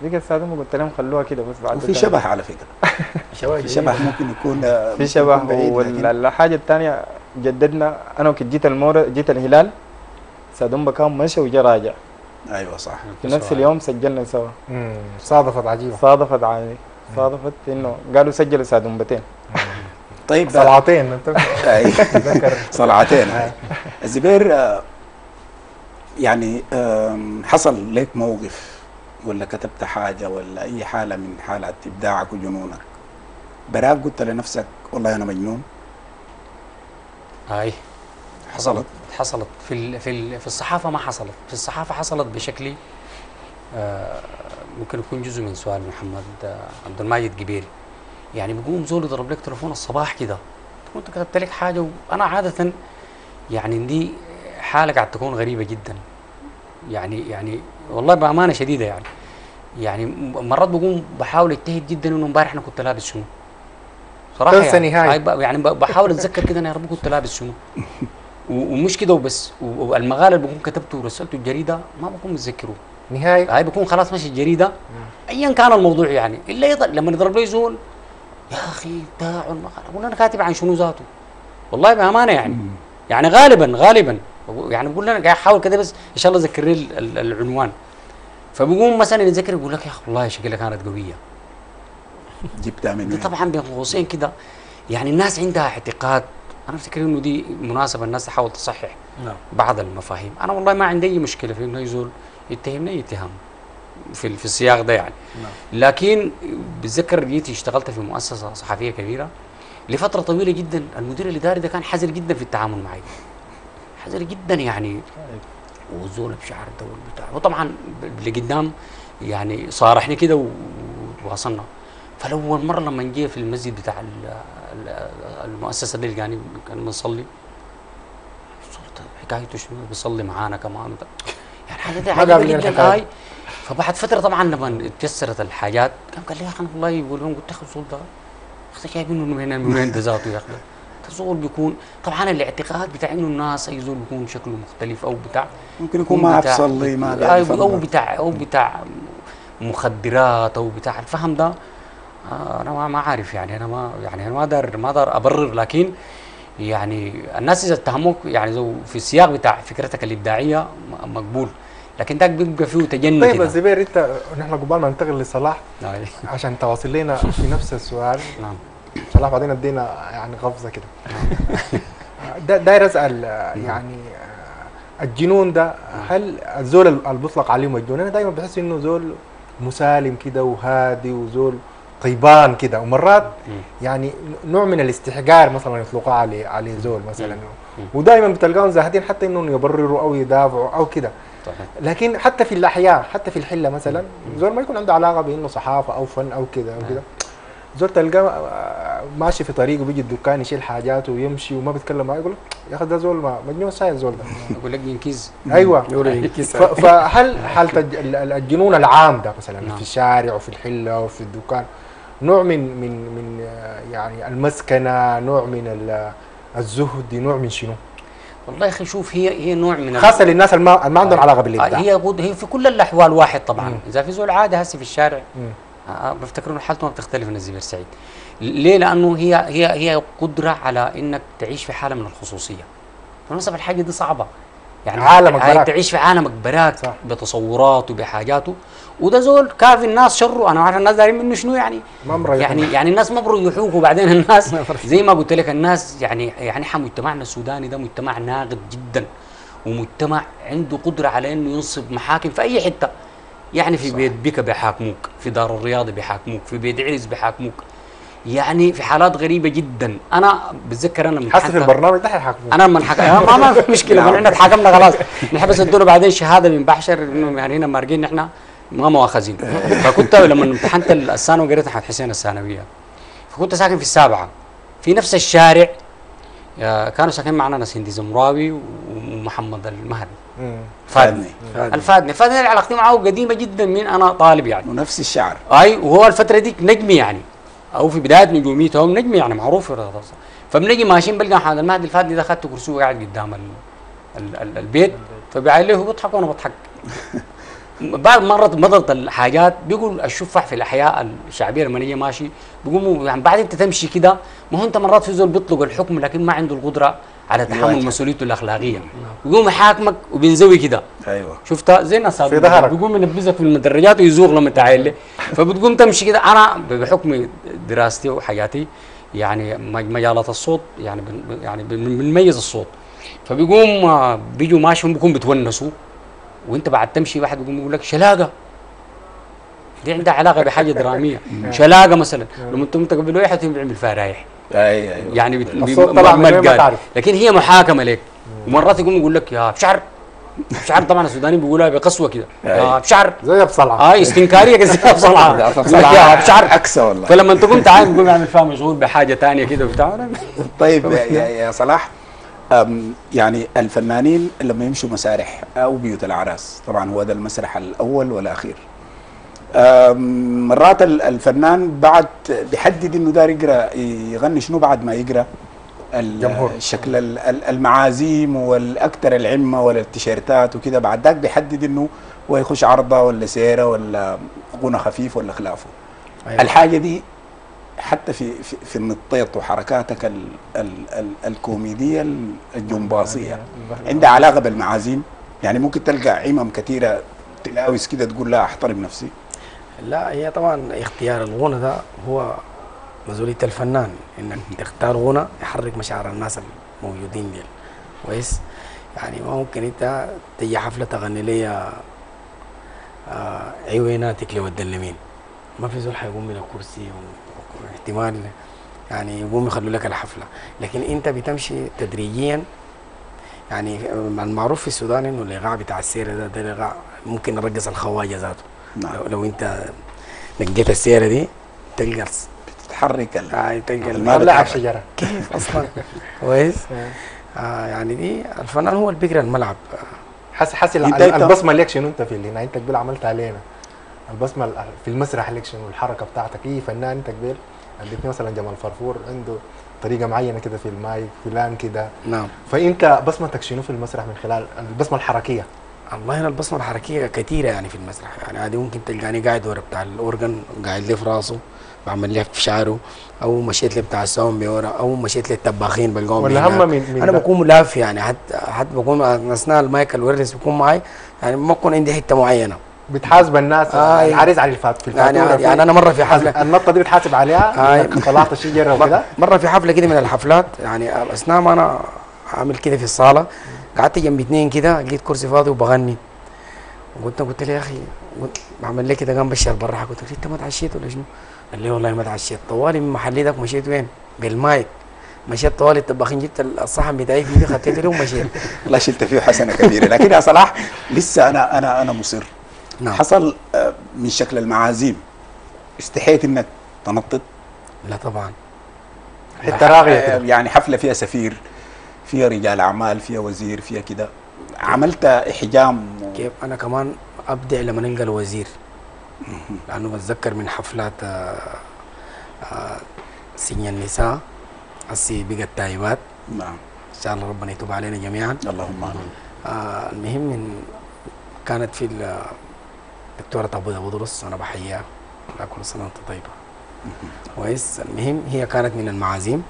بيجي سعدومبا قلت لهم خلوها كده بس بعد في شبح على فكره في شبح ممكن يكون في شبح. والحاجه الثانيه جددنا انا وكنت جيت المورة جيت الهلال سعدومبا كان مشى وجا راجع. ايوه صح في نفس اليوم سجلنا سوا. امم صادفت عجيبه صادفت عجيبه صادفت انه قالوا سجلوا سعدومبتين طيب صلعتين انت تذكر صلعتين. الزبير يعني حصل لك موقف ولا كتبت حاجه ولا اي حاله من حالات ابداعك وجنونك براك قلت لنفسك والله انا مجنون؟ اي حصلت حصلت في في في الصحافه ما حصلت في الصحافه حصلت بشكل آه ممكن يكون جزء من سؤال محمد عبد الماجد قبيل. يعني بيقوم زول يضرب لك تليفون الصباح كده تكون انت كتبت لك حاجه وانا عاده يعني دي حاله قاعد تكون غريبه جدا يعني يعني والله بامانه شديده يعني يعني مرات بقوم بحاول اجتهد جدا انه امبارح انا كنت لابس شنو صراحه يعني, يعني بحاول اتذكر كده انا يا رب كنت لابس شنو ومش كده وبس. والمغالي اللي بكون كتبته ورسلته الجريده ما بكون متذكره نهائي هاي بكون خلاص ماشي الجريده ايا كان الموضوع يعني الا يضل لما يضرب لي زول يا اخي بتاع المغالي اقول انا كاتب عن شنو ذاته والله بامانه يعني يعني غالبا غالبا يعني بقول انا قاعد احاول كده بس ان شاء الله ذكر لي العنوان فبقوم مثلا يتذكر يقول لك يا اخي والله شكلها كانت قويه جبتها منين دي طبعا بين قوسين كده يعني الناس عندها اعتقاد. أنا أفتكر إنه دي مناسبة الناس تحاول تصحح لا. بعض المفاهيم، أنا والله ما عندي أي مشكلة في إنه يزول يتهمني أي اتهام في في السياق ده يعني. لا. لكن بتذكر جيت اشتغلت في مؤسسة صحفية كبيرة لفترة طويلة جدا، المدير الإداري ده كان حذر جدا في التعامل معي. حذر جدا يعني وزول بشعر الدول بتاعه، وطبعا اللي قدام يعني صار احنا كده وتواصلنا. فالاول مره لما جه في المسجد بتاع المؤسسه اللي لقاني كان بنصلي، حكايته شنو بيصلي معانا كمان يعني حاجه عجيبه جدا هاي. فبعد فتره طبعا لما اتيسرت الحاجات كان قال لي يا اخي والله يقول لهم قلت اخي الزول ده اخي جايبينه من وين ده ذاته يا اخي الزول بيكون طبعا الاعتقاد بتاع انه الناس اي زول بيكون شكله مختلف او بتاع ممكن يكون ما بيصلي ما بيعرف او بتاع او بتاع مخدرات او بتاع الفهم ده. انا ما عارف يعني انا ما يعني انا ما اقدر ما اقدر ابرر، لكن يعني الناس اذا اتهموك يعني في السياق بتاع فكرتك الابداعيه مقبول، لكن ده بيبقى فيه تجني. طيب الزبير انت نحن قبال ما ننتقل لصلاح عشان تواصل لنا في نفس السؤال. نعم صلاح بعدين ادينا يعني قفزه كده. ده داير اسال يعني الجنون ده، هل الزول اللي بيطلق عليه مجنون؟ انا دائما بحس انه زول مسالم كده وهادي وزول طيبان كده، ومرات يعني نوع من الاستحقار مثلا يطلقوه عليه عليه زول مثلا، ودائما بتلقاهم زاهدين حتى انهم يبرروا او يدافعوا او كده. لكن حتى في الاحياء حتى في الحله مثلا زول ما يكون عنده علاقه بانه صحافه او فن او كده او كده، زول تلقاه ماشي في طريقه بيجي الدكان يشيل حاجاته ويمشي وما بيتكلم معاه، يقول لك يا اخي ده زول ما مجنون ساير زول ده يقول لك ينكز. ايوه فهل حاله الجنون العام ده مثلا في الشارع وفي الحله وفي الدكان نوع من من من يعني المسكنه، نوع من الزهد، نوع من شنو؟ والله يا اخي شوف هي هي نوع من خاصه للناس اللي ما ما عندهم علاقه بالابداع، هي هي في كل الاحوال واحد طبعا. مم. اذا في زول عادي هسه في الشارع بفتكر انه حالته ما بتختلف من الزبير سعيد. ليه؟ لانه هي هي هي قدره على انك تعيش في حاله من الخصوصيه. بالمناسبه الحاجه دي صعبه يعني عالمك براك، تعيش في عالمك براك صح. بتصوراته بحاجاته، وده زول كافي الناس شره. انا عارف الناس دارين منه شنو يعني يعني يعني الناس ما بريحوك، وبعدين الناس زي ما قلت لك الناس يعني يعني مجتمعنا السوداني ده مجتمع ناقد جدا، ومجتمع عنده قدره على انه ينصب محاكم في اي حته يعني في صح. بيت بيكا بيحاكموك، في دار الرياضه بيحاكموك، في بيت عرس بيحاكموك، يعني في حالات غريبه جدا. انا بتذكر انا من حتى في البرنامج ده هيحاكموك انا من حكى ما ما في مشكله احنا اتحاكمنا خلاص، نحن بس ادونا بعدين شهاده من بحشر انه يعني هنا مارقين احنا ما مؤاخذين. فكنت لما امتحنت الثانوي قريت احمد حسين الثانويه، فكنت ساكن في السابعه في نفس الشارع، كانوا ساكنين معنا ناس هندي زمراوي ومحمد المهري فادني الفادني فادني علاقتي معه قديمه جدا من انا طالب يعني، ونفس الشعر اي، وهو الفتره دي نجمي يعني او في بدايه نجوميته هو نجمي يعني معروف في الرياضه. فبنجي ماشيين بلقى محمد المهدي الفادني ده اخذت كرسي قاعد قدام ال ال ال البيت، فبيعلي له بيضحك وانا بضحك. بعد مرة مرت الحاجات بيقول الشفع في الاحياء الشعبيه لما نجي ماشي بيقوموا يعني بعد انت تمشي كده، ما هو انت مرات في زول بيطلق الحكم لكن ما عنده القدره على تحمل مسؤوليته الاخلاقيه، بيقوم يحاكمك وبينزوي كده. ايوه شفتها زي الناس في ظهرك، بيقوم ينبذك في المدرجات ويزوغ لما تعايل، فبتقوم تمشي كده. انا بحكم دراستي وحياتي يعني مجالات الصوت يعني يعني بنميز الصوت، فبيقوم بيجوا ماشي هم بيكونوا بيتونسوا، وانت بعد تمشي واحد بيقوم يقول لك شلاقه، دي عندها علاقه بحاجه دراميه. شلاقه مثلا لما انت انت قبل واحد بيعمل فيها رايح اي اي يعني بت... ما لكن هي محاكمه لك. ومرات يقوم يقول لك يا بشعر بشعر، طبعا السوداني بيقولها بقسوه كده يا بشعر زي بصلعه اي استنكاريه كده بصلعه يا بشعر اكسه والله. فلما انت قمت عايز تقوم يعمل فيها مشغول بحاجه ثانيه كده وبتاع. طيب يا صلاح يعني الفنانين لما يمشوا مسارح او بيوت الاعراس، طبعا هو ده المسرح الاول والاخير، مرات الفنان بعد بيحدد انه داير يقرا يغني شنو بعد ما يقرا شكل المعازيم والاكثر العمه ولا التيشيرتات وكده، بعد ذاك بيحدد انه هو يخش عرضه ولا سيره ولا غنى خفيف ولا خلافه. أيوة. الحاجه دي حتى في في, في النطيط وحركاتك ال ال ال الكوميديه الجمباصيه عندها علاقه بالمعازيم، يعني ممكن تلقى عمم كثيره تلاوس كده تقول لا احترم نفسي. لا هي طبعا اختيار الغنى ده هو مسؤولية الفنان، انك تختار غنى يحرك مشاعر الناس الموجودين ديل كويس. يعني ما ممكن انت تجي حفله تغني لي عيوناتك لو تدلمين، ما في زول حيقوم من الكرسي واحتمال يعني يقوم يخلوا لك الحفله، لكن انت بتمشي تدريجيا يعني المعروف في السودان انه الايقاع بتاع السيره ده ده الايقاع ممكن نرقص الخواجه ذاته. نعم. لو, لو انت نقيت السيره دي تلقى بتتحرك ال تلقى الملعب شجره كيف اصلا كويس. آه يعني دي الفنان هو اللي بيقرا الملعب. حاسس حاسس البصمه ليك شنو انت في اللي هنا انت قبل عملت علينا البصمه في المسرح ليك شنو الحركه بتاعتك؟ ايه فنان انت قبل اديتني مثلا جمال فرفور عنده طريقه معينه كده في المايك فلان كده. نعم. فانت بصمتك شنو في المسرح من خلال البصمه الحركيه؟ والله انا البصمه الحركيه كثيره يعني في المسرح، يعني عادي ممكن تلقاني قاعد ورا بتاع الاورجن قاعد لي في راسه بعمل لي في شعره، او مشيت لي بتاع الساوند ورا، او مشيت لي الطباخين بلقاهم ولا هم من, من انا بكون ملاف يعني حتى حتى بكون اثناء المايك الويرلس بكون معي يعني ما بكون عندي حته معينه بتحاسب الناس. آه العريس على الفات في الفاتوره يعني, يعني انا مره في حفله النقطه دي بتحاسب عليها. آه طلعت الشجره وكده مره في حفله كده من الحفلات يعني اثناء ما انا عامل كده في الصاله قعدت جنب اثنين كده لقيت كرسي فاضي وبغني وقلت قلت له يا اخي بعمل لك كده جنب الشرب برا قلت له انت ما اتعشيت ولا شنو؟ قال لي والله ما اتعشيت. طوالي من محلي ده مشيت وين؟ بالمايك مشيت طوالي الطباخين جبت الصحن بتاعي في ايدي خطيت له ومشيت. والله شلت فيه حسنه كبيره. لكن يا صلاح لسه انا انا انا مصر. نعم. حصل من شكل المعازيم استحيت انك تنطط؟ لا طبعا حتى راغيه يعني حفله فيها سفير فيها رجال اعمال فيها وزير فيها كده عملت احجام و... كيف انا كمان ابدع لما نلقى الوزير لانه بتذكر من حفلات سني النساء السي بقى التايبات. نعم ان شاء الله ربنا يتوب علينا جميعا اللهم امين. المهم إن كانت في الدكتوره ابو ابو درس وانا بحييها كل سنه وانت طيبه كويس. المهم هي كانت من المعازيم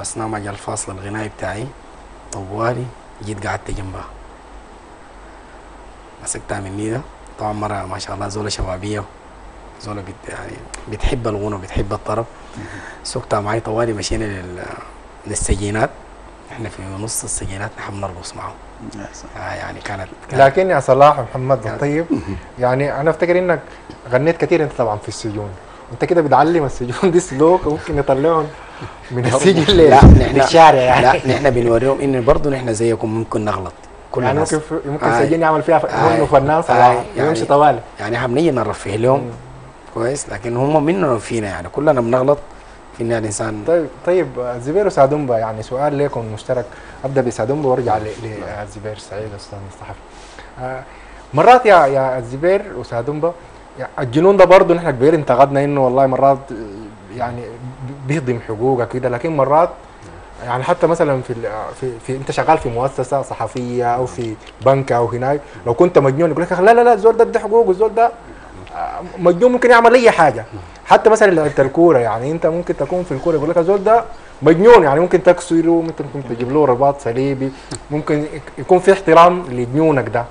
بس انا ما جا الفاصل الغنائي بتاعي طوالي جيت قعدت جنبها مسكتها من ايدها طبعا مره ما شاء الله زوله شبابيه زوله بت يعني بتحب الغنى وبتحب الطرب. سكتها معي طوالي مشينا لل... للسجينات احنا في نص السجينات نحن بنرقص معهم. آه يعني كانت, كانت لكن يا صلاح محمد الطيب يعني انا افتكر انك غنيت كثير انت طبعا في السجون وانت كده بتعلم السجون دي سلوك ممكن يطلعهم من السجن للشارع يعني. لا نحن بنوريهم ان برضه نحن زيكم ممكن نغلط كل يعني ممكن ممكن السجين يعمل فيها فنان وفنان صلاح يمشي طوالي يعني احنا بنيجي نرفه لهم كويس لكن هم مننا وفينا يعني كلنا بنغلط فينا الانسان. طيب طيب الزبير وسعدومبا يعني سؤال لكم مشترك ابدا بسعدومبا وارجع للزبير سعيد الاستاذ الصحفي. آه مرات يا يا الزبير وسعدومبا الجنون ده برضه نحن كبير انتقدنا انه والله مرات يعني بيهضم حقوقك كده لكن مرات يعني حتى مثلا في, في في انت شغال في مؤسسه صحفيه او في بنك او هناك لو كنت مجنون يقول لك لا لا لا الزول ده ادي حقوقه الزول ده مجنون ممكن يعمل اي حاجه حتى مثلا لعبه الكوره يعني انت ممكن تكون في الكوره يقول لك الزول ده مجنون يعني ممكن تكسره ممكن تجيب له رباط صليبي ممكن يكون في احترام لجنونك ده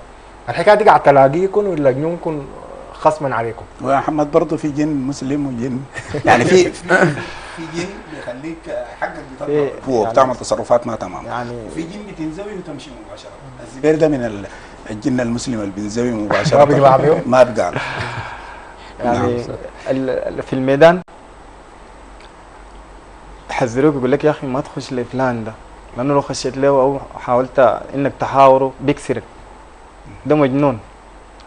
الحكايه دي قاعد تلاقيكم ولا جنونكم خصما عليكم؟ ويا محمد برضه في جن مسلم وجن يعني في في جن بيخليك حقك بيطلع هو يعني بتعمل تصرفات ما تمام يعني في جن بتنزوي وتمشي مباشره. الزبير ده من الجن المسلم اللي بينزوي مباشره ما بيقع بيهم ما بيقع يعني في الميدان تحذروك يقول لك يا اخي ما تخش لفلان ده لانه لو خشيت له او حاولت انك تحاوره بيكسرك ده مجنون.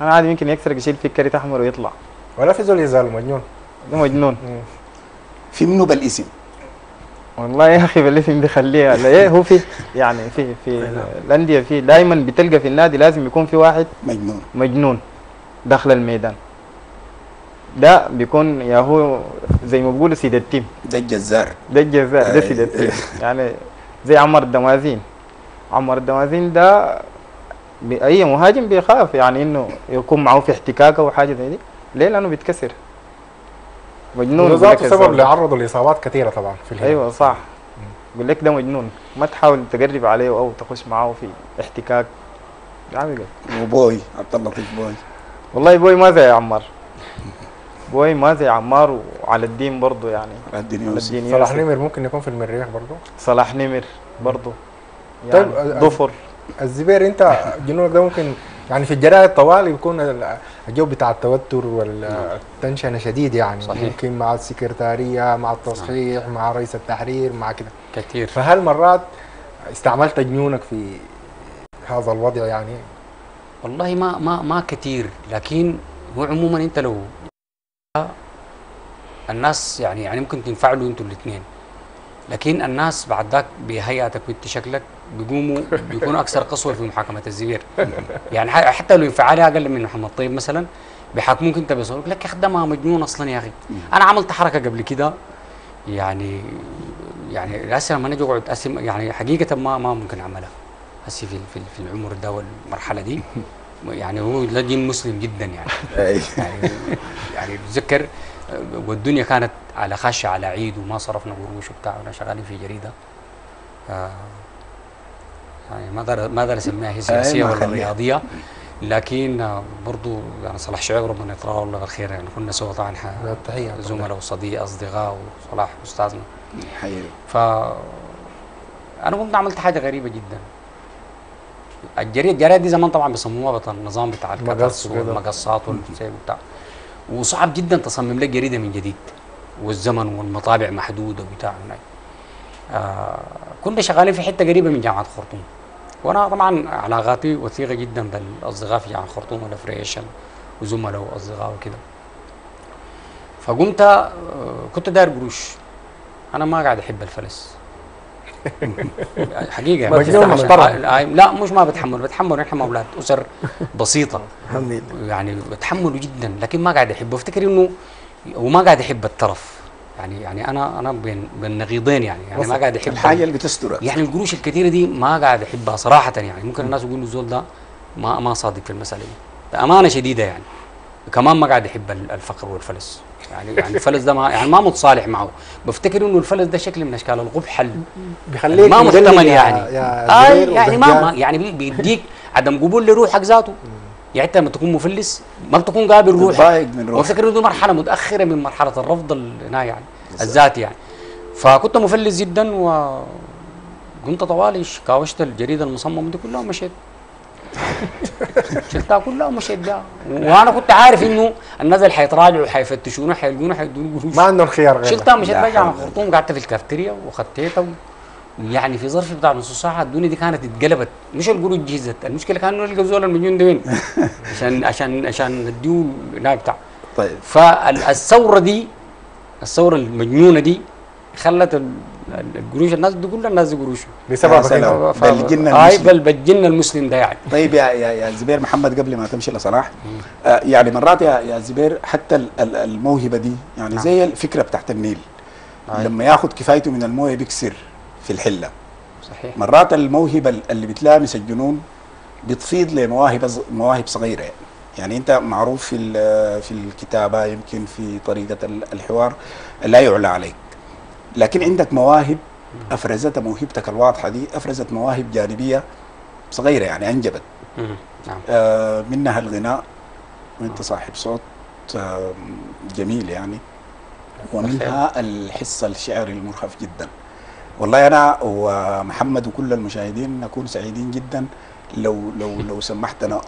انا عادي ممكن يكسرك يشيل فيك كارت احمر ويطلع ولا في زول يزال مجنون ده مجنون. في منو بالاسم؟ والله يا اخي بالاسم دي خليها ايه هو في يعني في في الانديه في دائما بتلقى في النادي لازم يكون في واحد مجنون مجنون داخل الميدان ده بيكون يا هو زي ما بيقولوا سيد التيم ده الجزار ده الجزار ده سيد التيم يعني زي عمر الدمازين. عمر الدمازين ده اي مهاجم بيخاف يعني انه يكون معه في احتكاك او حاجه زي دي ليه؟ لانه بيتكسر مجنون بالظبط سبب اللي عرضه لاصابات كثيره طبعا في الهلال. ايوه صح بيقول لك ده مجنون ما تحاول تقرب عليه او تخش معه في احتكاك عامل كده. وبوي عبد اللطيف بوي والله بوي ما زي يا عمار بوي ما زي عمار وعلى الدين برضه يعني على الدين يوسف. صلاح نمر ممكن يكون في المريخ برضه صلاح نمر برضه يعني طيب ظفر. الزبير انت جنونك ده ممكن يعني في الجرائد طوال يكون الجو بتاع التوتر والتنشنه شديد يعني صحيح. ممكن مع السكرتاريه مع التصحيح مع رئيس التحرير مع كده كثير. فهل مرات استعملت جنونك في هذا الوضع يعني؟ والله ما ما ما كثير، لكن هو عموما انت لو الناس يعني يعني ممكن تنفعلوا انتوا الاثنين، لكن الناس بعد ذاك بهيئتك وانت شكلك بيقوموا بيكونوا اكثر قسوه في محاكمه الزبير. يعني حتى لو انفعالها اقل من محمد الطيب مثلا بيحاكموك انت بيصورك لك يا خدامها مجنون اصلا يا اخي. انا عملت حركه قبل كده يعني يعني للاسف لما اجي اقعد اسم يعني حقيقه ما ما ممكن اعملها هسي في في العمر ده والمرحله دي. يعني هو ده دين مسلم جدا يعني. يعني يعني بتذكر والدنيا كانت على خاشة على عيد وما صرفنا قروش وبتاع وانا شغالين في جريده. آه يعني ما اقدر ما اقدر اسميها سياسيه ولا رياضيه، لكن برضه يعني صلاح شعيب ربنا يطراه ويبلغ الخير يعني كنا سوا طبعا زملاء وصديق اصدقاء وصلاح استاذنا. ف انا كنت عملت حاجه غريبه جدا. الجريده الجرائد دي زمان طبعا بيسموها النظام بتاع القطص والمقصات وبتاع، وصعب جدا تصمم لك جريده من جديد والزمن والمطابع محدوده وبتاع هناك. آه كنا شغالين في حته قريبه من جامعه خرطوم، وانا طبعا علاقاتي وثيقه جدا بالاصدقاء في جامعه خرطوم والافريشن وزملاء واصدقاء وكده. فقمت آه كنت داير قروش، انا ما قاعد احب الفلس حقيقه. لا مش ما بتحمل، بتحمل نحن اولاد اسر بسيطه يعني بتحمله جدا، لكن ما قاعد احبه. افتكر انه وما قاعد احب الترف يعني يعني انا انا بين بين نقيضين يعني يعني ما قاعد احب الحاجه اللي بتستر يعني القروش الكثيره دي ما قاعد احبها صراحه يعني. ممكن الناس يقولوا الزول ده ما ما صادق في المساله دي بامانه شديده يعني. كمان ما قاعد احب الفقر والفلس يعني يعني الفلس ده ما يعني ما متصالح معه. بفتكر انه الفلس ده شكل من اشكال القبح بيخليك ما مؤتمن يعني يا آي يعني ما يعني بيديك عدم قبول لروحك ذاته. يعني انت لما تكون مفلس ما بتكون قابل روحك، وبفتكر انه مرحله متاخره من مرحله الرفض هنا يعني الذاتي يعني. فكنت مفلس جدا، وكنت طوالي كاوشت الجريده المصممه دي كلها ومشيت شلتها كلها ومشيت بها. وانا كنت عارف انه النزل حيتراجعوا حيفتشونه حيلقونه حيدوني قروش، ما عندهم خيار غير شلتها مشيت بقى على خرطوم. قعدت في الكافتيريا وخطيتها يعني في ظرف بتاع نص ساعه الدنيا دي كانت اتقلبت. مش القروش جهزت، المشكله كان انه نلقى زول المليون ده وين عشان عشان عشان نديه هناك بتاع. طيب فالثوره دي الثوره المجنونه دي خلت القروش الناس دي كلها الناس دي قروش بسبب بالجنة اي بل بالجنة المسلم ده يعني. طيب يا يا الزبير محمد قبل ما تمشي لصلاح، آه يعني مرات يا يا الزبير حتى الموهبه دي يعني نعم. زي الفكره بتاعت النيل عايز. لما ياخذ كفايته من المويه بيكسر في الحله صحيح. مرات الموهبه اللي بتلامس الجنون بتفيض لمواهب مواهب صغيره يعني. يعني انت معروف في في الكتابه يمكن في طريقه الحوار لا يعلى عليك، لكن عندك مواهب افرزتها موهبتك الواضحه دي افرزت مواهب جانبيه صغيره يعني انجبت. نعم. آه منها الغناء وانت صاحب صوت آه جميل يعني، ومنها الحس الشعري المرهف جدا. والله انا ومحمد وكل المشاهدين نكون سعيدين جدا لو لو لو سمحتنا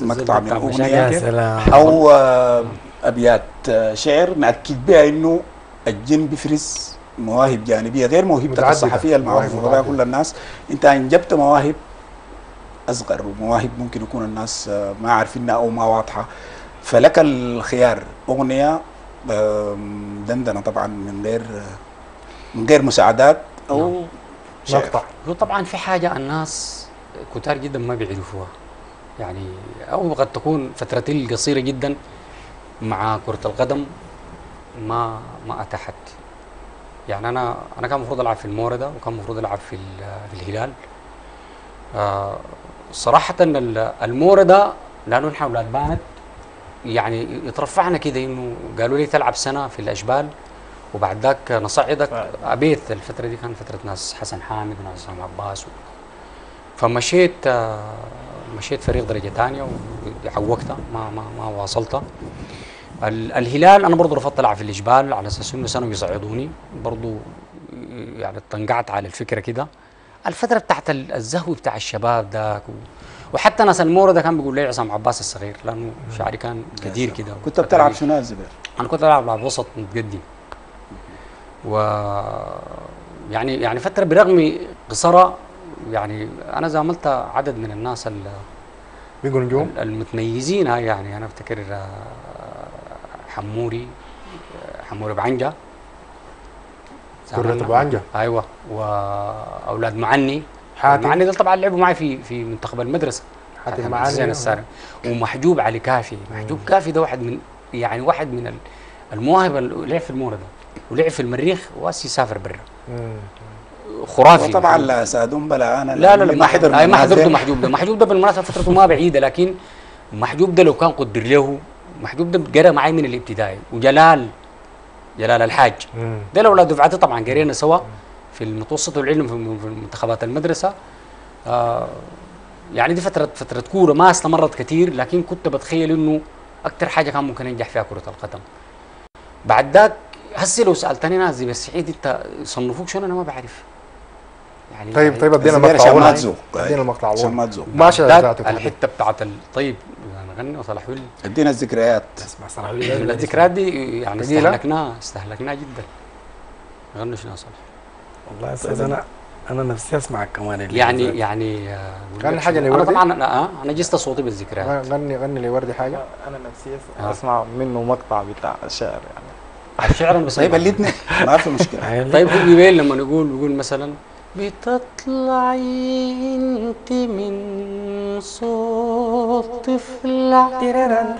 مقطع من اغنيه او آه ابيات آه شعر ناكد بها انه الجن بيفرز مواهب جانبيه غير موهبتك الصحفيه المعروفه كل الناس. انت انجبت مواهب اصغر ومواهب ممكن يكون الناس ما عارفينها او ما واضحه، فلك الخيار. اغنيه دندنه طبعا من غير من غير مساعدات او مقطع. طبعا في حاجه الناس كتار جدا ما بيعرفوها يعني، او قد تكون فترتي القصيره جدا مع كره القدم ما ما اتاحت يعني. انا انا كان المفروض العب في المورده وكان المفروض العب في في الهلال. آه صراحه المورده لانه نحن اولاد بانت يعني اترفعنا كده انه قالوا لي تلعب سنه في الاشبال وبعد ذاك نصعدك. ابيت الفتره دي كانت فتره ناس حسن حامد وناس عصام عباس و... فمشيت آه مشيت فريق درجه ثانيه وعوقتها ما ما ما واصلتها. الهلال انا برضه رفضت العب في الجبال على اساس انه سنه يصعدوني برضه يعني اتنقعت على الفكره كده. الفتره بتاعت الزهو بتاع الشباب داك و... وحتى ناس المورة ده كان بيقول لي عصام عباس الصغير لانه شعري كان كثير كده. كنت بتلعب شنو يا زبير؟ انا كنت العب على وسط متقدم و يعني يعني فتره برغم قصرها يعني انا زاملت عدد من الناس اللي بيجوا نجوم المتميزين. هاي يعني انا افتكر حموري حموري بعانجه كرة بعانجه ايوه، واولاد معني حاتم معني دول طبعا لعبوا معي في في منتخب المدرسه، حاتم معني زين السالم ومحجوب علي كافي. محجوب كافي ده واحد من يعني واحد من المواهب اللي لعب في المورد ولعب في المريخ واسي سافر برا خرافي طبعا. سادومبا لا انا لا لا ما حضر ما حضرته محجوب ده. محجوب ده بالمناسبه فترته ما بعيده، لكن محجوب ده لو كان قدر له محجوب ده قرا معي من الابتدائي. وجلال جلال الحاج ده لو لا دفعته طبعا قرينا سوا في المتوسط والعلم في منتخبات المدرسه. آه يعني دي فتره فتره كوره ما استمرت كثير، لكن كنت بتخيل انه اكثر حاجه كان ممكن ينجح فيها كره القدم. بعد ذاك هسه لو سالتني انا الزبير سعيد انت صنفوك شنو انا ما بعرف يعني. طيب طيب ادينا المقطع الاول، ادينا المقطع الاول ماشي الحته بتاعت الطيب نغني وصلاح ولي ادينا الذكريات. اسمع صلاح ولي الذكريات دي يعني استهلكناها استهلكناها جدا. غنوا شنو يا صلاح؟ والله يا استاذ انا انا نفسي اسمعك كمان يعني بزرق. يعني غني حاجه لوردي. انا طبعا انا انا جست صوتي بالذكريات. غني غني لوردي حاجه. انا نفسي اسمع منه مقطع بتاع الشعر يعني الشعر بس. طيب الليتني ما في مشكله. طيب هو بيبين لما نقول بيقول مثلا بتطلعي انت من صوت طفله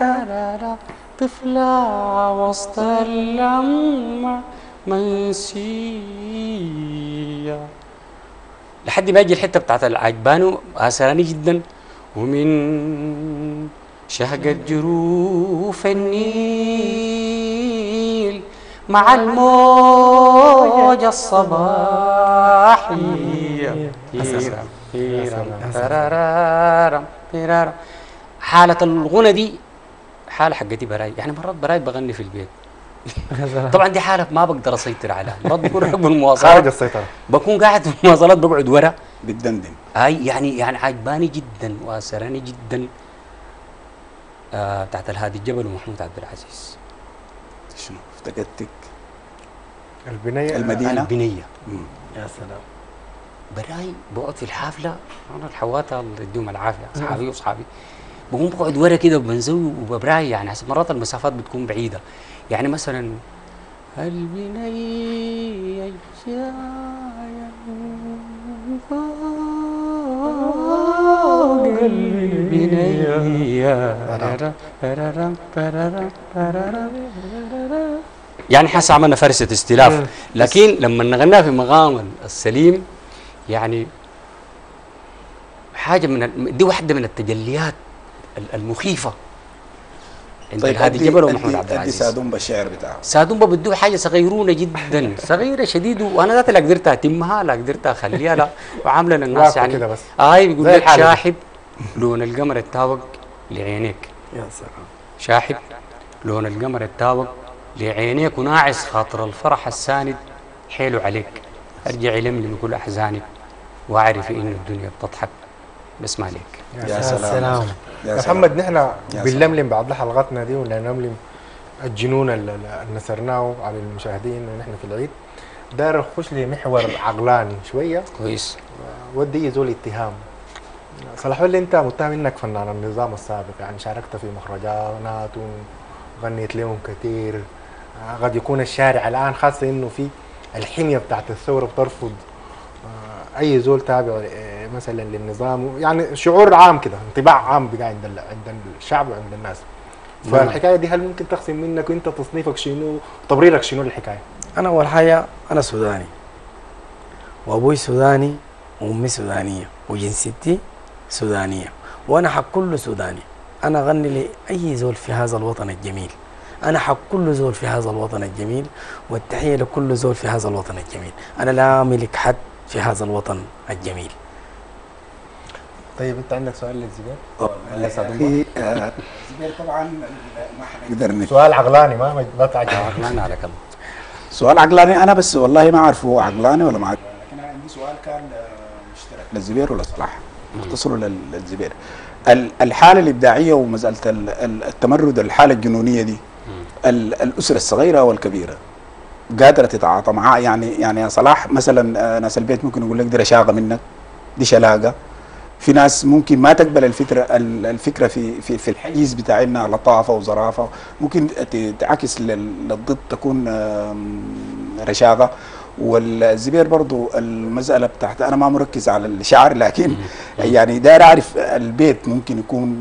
طفله وسط اللمه منسيه لحد ما يجي الحته بتاعت العجبانو اثراني جدا. ومن شهقت جروف النيل مع الموج الصباحي حالة الغنى دي حالة حقتي براي يعني. مرات براي بغني في البيت طبعا دي حالة ما بقدر اسيطر عليها. مرات بكون حب المواصلات خارج السيطرة، بكون قاعد في المواصلات بقعد ورا بتدندن. هاي يعني يعني عجباني جدا واسراني جدا. آه بتاعت الهادي الجبل ومحمود عبد العزيز. شنو افتقدتك البنية المدينة البنية. مم. يا سلام براي بقعد في الحافلة انا الحواتة الله يديهم العافية اصحابي واصحابي بقوم بقعد ورا كده وبنزوي وببراي يعني. حسب مرات المسافات بتكون بعيدة يعني مثلا البنية جاية من فوق البنية يعني حاسة عملنا فرشة استلاف. لكن لما نغناها في مغامر السليم يعني حاجة من دي واحدة من التجليات المخيفة. طيب هادي الجبل ومحمود عبد العزيز. سادومبا الشعر بتاعه سادومبا بده حاجة صغيرونة جدا صغيرة شديد وأنا ذاتي لا قدرت أتمها لا قدرت أخليها لا وعاملة للناس يعني كده بس. آي بيقول لك شاحب لون القمر التاوق لعينيك. يا سلام شاحب لون القمر التاوق لعينيك وناعس خاطر الفرح الساند حيله عليك. ارجعي لملمي كل احزانك واعرفي ان الدنيا بتضحك بس ما عليك. يا سلام يا محمد. نحن بنلملم بعض حلقاتنا دي ولا نلملم الجنون اللي نثرناه على المشاهدين ونحن في العيد. داير نخش لمحور عقلاني شويه كويس ودي يزول اتهام. صلاح ولي انت متهم انك فنان النظام السابق يعني شاركت في مهرجانات غنيت لهم كثير. قد يكون الشارع الان خاصه انه في الحميه بتاعت الثوره بترفض اي زول تابع مثلا للنظام يعني شعور عام كده انطباع عام بقى عند عند الشعب وعند الناس. فالحكايه دي هل ممكن تخصم منك وانت تصنيفك شنو تبريرك شنو للحكايه؟ انا اول حاجه انا سوداني وابوي سوداني وامي سودانيه وجنسيتي سودانيه وانا حق كله سوداني. أنا أغني لأي زول في هذا الوطن الجميل. أنا حق كل زول في هذا الوطن الجميل والتحية لكل زول في هذا الوطن الجميل. أنا لا أملك حد في هذا الوطن الجميل. طيب أنت عندك سؤال للزبير؟ طبعا الزبير طبعا ما حنقدر سؤال عقلاني ما ما تعجب عقلاني على كلام سؤال عقلاني. أنا بس والله ما أعرف هو عقلاني ولا ما عقلاني لكن أنا عندي سؤال كان مشترك للزبير ولا صلاح مختصر للزبير. الحالة الإبداعية ومسألة التمرد الحالة الجنونية دي الأسرة الصغيرة والكبيرة قادرة تتعاطى معها يعني. يعني يا صلاح مثلا ناس البيت ممكن يقول لك دي رشاقة منك دي شلاقه. في ناس ممكن ما تقبل الفكره الفكره في في, في الحيز بتاع انها لطافه وظرافه، ممكن تعكس للضد تكون رشاقه. والزبير برضو المساله بتاعت انا ما مركز على الشعر، لكن يعني داير اعرف البيت ممكن يكون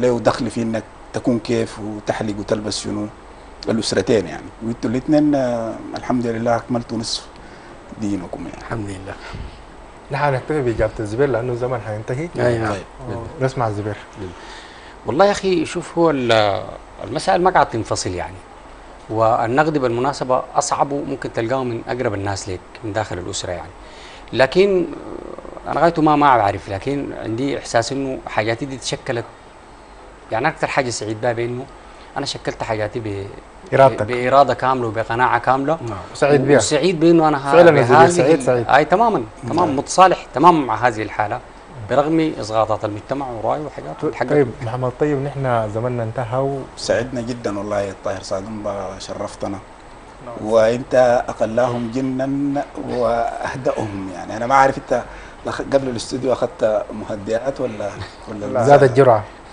له دخل في انك تكون كيف وتحلق وتلبس شنو. الاسرتين يعني وانتوا الاثنين الحمد لله اكملتوا نصف دينكم يعني الحمد لله. نحن هنكتفي باجابه الزبير لانه الزمن هينتهي. ايوه طيب نسمع الزبير. والله يا اخي شوف، هو المسائل ما قاعده تنفصل يعني، والنقد بالمناسبه اصعبه ممكن تلقاه من اقرب الناس لك من داخل الاسره يعني. لكن انا غايته ما ما بعرف، لكن عندي احساس انه حاجاتي دي تشكلت يعني. اكثر حاجه سعيد بها بانه انا شكلت حاجاتي ب ارادتك باراده كامله وبقناعه كامله. نعم سعيد بيها، وسعيد بانه انا فعلا يا سعيد سعيد اي تماما تماما متصالح تماما مع هذه الحاله برغم اسقاطات المجتمع وراي وحاجات. طيب محمد طيب، نحن زماننا انتهى. وسعدنا جدا والله يا الطاهر سادومبا، شرفتنا وانت اقلاهم جنا واهداهم يعني. انا ما عارف انت قبل الاستوديو اخذت مهدئات ولا ولا زادت جرعه؟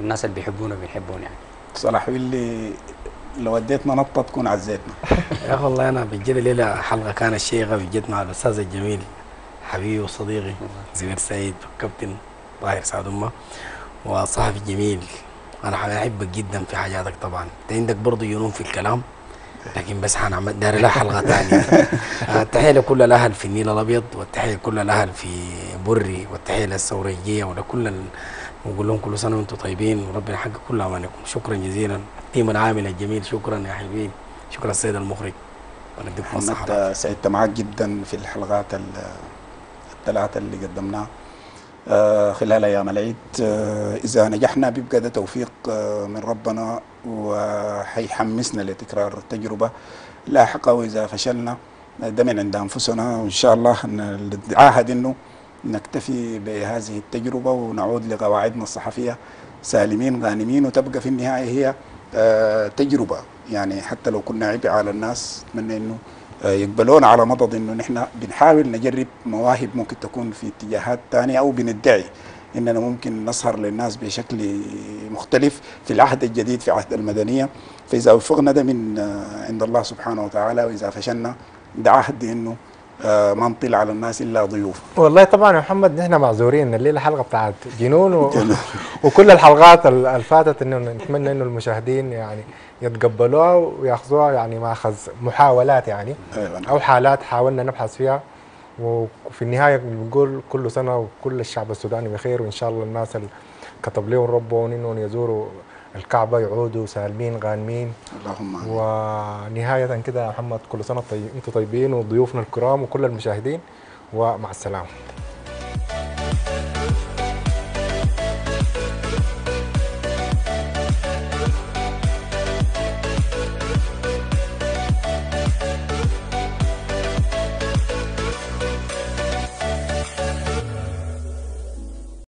الناس اللي بيحبونا بيحبون يعني. صلاح ولي لو وديتنا نطه تكون عزيتنا. يا اخي والله انا بجد الليله حلقه كانت شيقه بجد مع الاستاذ الجميل حبيبي وصديقي الزبير سعيد والكابتن طاهر سادومبا وصاحبي الجميل. انا حبيبك جدا في حاجاتك طبعا، انت عندك برضه جنون في الكلام، لكن بس حنعمل داري لها حلقه ثانيه. التحيه لكل الاهل في النيل الابيض، والتحيه لكل الاهل في بري، والتحيه للثوريجيه ولكل ونقول لهم كل سنه وانتم طيبين وربنا يحقق كل امانكم. شكرا جزيلا التيم العامل الجميل، شكرا يا حبيبي، شكرا السيد المخرج. انا سعدت معاك جدا في الحلقات الثلاثه اللي قدمناها خلال ايام العيد. اذا نجحنا بيبقى ده توفيق من ربنا وحيحمسنا لتكرار التجربه لاحقا، واذا فشلنا ده من عند انفسنا. وان شاء الله نتعاهد انه نكتفي بهذه التجربة ونعود لقواعدنا الصحفية سالمين غانمين، وتبقى في النهاية هي تجربة يعني. حتى لو كنا عبء على الناس أتمنى أنه يقبلون على مضض أنه نحن بنحاول نجرب مواهب ممكن تكون في اتجاهات تانية، أو بندعي أننا ممكن نسهر للناس بشكل مختلف في العهد الجديد في عهد المدنية. فإذا وفقنا ده من عند الله سبحانه وتعالى، وإذا فشلنا ده عهد أنه آه ما نطيل على الناس الا ضيوف. والله طبعا يا محمد نحن معذورين، الليله حلقه بتاعت جنون و... وكل الحلقات اللي فاتت انه نتمنى انه المشاهدين يعني يتقبلوها وياخذوها يعني ماخذ محاولات يعني او حالات حاولنا نبحث فيها. وفي النهايه بنقول كل سنه وكل الشعب السوداني بخير، وان شاء الله الناس اللي كتب لهم ربهم انهم يزوروا الكعبة يعودوا سالمين غانمين. اللهم آمين. ونهاية كده يا محمد كل سنة طيب انتم طيبين وضيوفنا الكرام وكل المشاهدين، ومع السلامة.